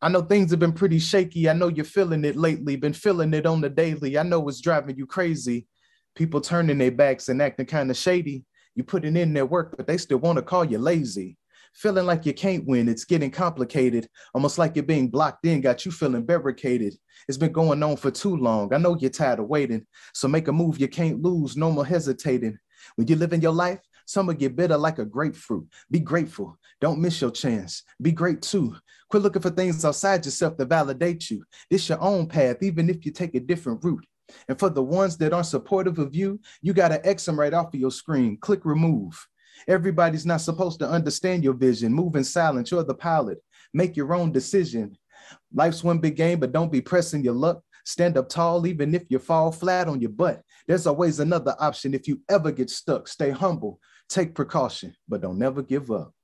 I know things have been pretty shaky. I know you're feeling it lately, been feeling it on the daily. I know it's driving you crazy. People turning their backs and acting kind of shady. You putting in their work, but they still want to call you lazy. Feeling like you can't win, it's getting complicated. Almost like you're being blocked in, got you feeling barricaded. It's been going on for too long. I know you're tired of waiting. So make a move you can't lose, no more hesitating. When you're living your life, summer get bitter like a grapefruit. Be grateful. Don't miss your chance. Be great too. Quit looking for things outside yourself to validate you. This your own path, even if you take a different route. And for the ones that aren't supportive of you, you got to X them right off of your screen. Click remove. Everybody's not supposed to understand your vision. Move in silence. You're the pilot. Make your own decision. Life's one big game, but don't be pressing your luck. Stand up tall, even if you fall flat on your butt. There's always another option if you ever get stuck. Stay humble. Take precaution, but don't never give up.